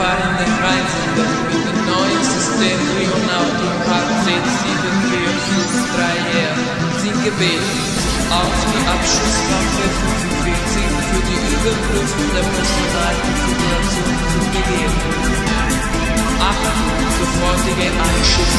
far in the horizon, but with the noise sustained driven out in heart-rate, see the tree of this dry air. Think a bit, out the options from faithful to feel, think to the evil fruits of the personality to the absolute to begin. After the 40-day eye shift.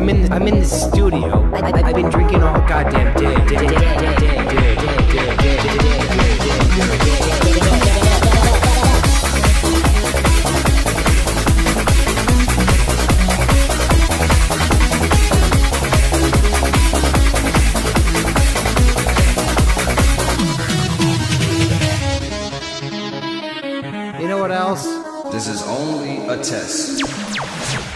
I'm in the studio. I've been drinking all goddamn day. You know what else? This is only a test.